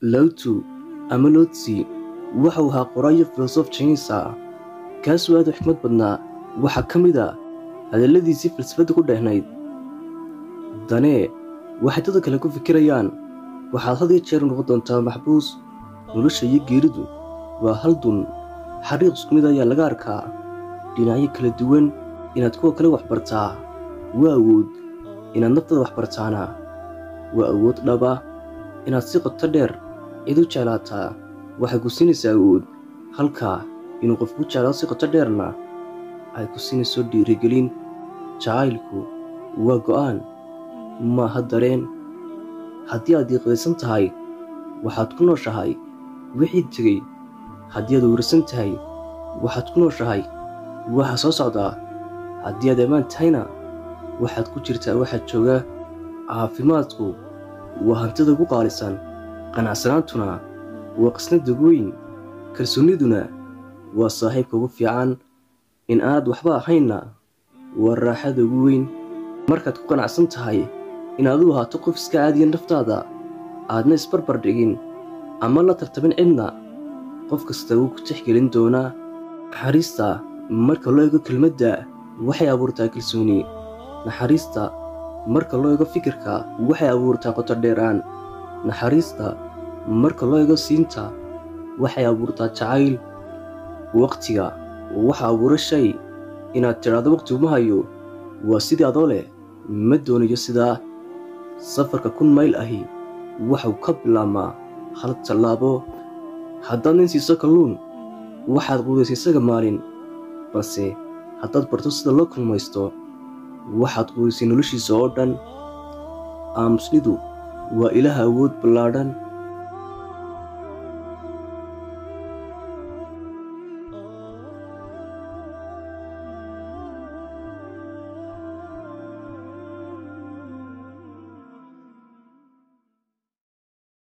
Lao-tzu ama Lao-tzu wuxuu ahaa qorayo filosof Chinese ah kaas oo aad u xikmad badnaa waxa kamid ah hadalladiisii falsafada ku dhehnayd dane waxa dad kale ku fikirayaan waxa had iyo jeer noqon doontaa maxbuus nolosha iyo geeridu waa hal dun xariiq isku mid ayaa laga arkaa dhinacyo kala duwan inaad kuwa kale wax bartaa waa awood inaad naftada wax bartaana waa awood dhab ah inaad si qoto dheer idu jeclaataa waxay ku siinaysaa awood halka inuu qofku jeclaado si qoto dheerna ay ku siinayso dhiirigelin jacaylku waa go'aan maaha dareen haddii aad diiqaysan tahay waxaad ku nooshahay wixii tegay haddii aad warsan tahay waxaad ku nooshahay waxa soo socda haddii aad ammaan tahayna waxaad ku jirtaa waxa jooga caafimaadku waa hantida ugu qaalisan qanacsanaantuna waa qisnada ugu weyn kalsooniduna waa saaxiibka ugu fiican in aad waxba ahaynna waa raaxada ugu weyn markaad ku qanacsan tahay inaad u ahaato qof iska caadiya naftaada aadna isbarbar dhigin ama la tartamin cidna qof kasta wuu ku tixgelin doonaa naxariista marka loo eego kelmadda waxay abuurtaa kalsooni naxariista marka loo eego fikirka waxay abuurtaa qoto dheeraan naxariista marka loo eego siinta waxay abuurtaa jacayl waqtiga waxa abuura shay inaad tiraahdo waqti uma hayo waa sidii adoo leh ma doonayo sidaa safarka 1000 mayl ahi waxuu ka bilaabmaa hal tallaabo haddaad nin siiso kalluun waxaad quudaysa isaga maalin balse haddaad barto sida loo kulmaysto waxaad quudaysay noloshiisa oo dhan aamusnidu waa ilaah awood ballaadhan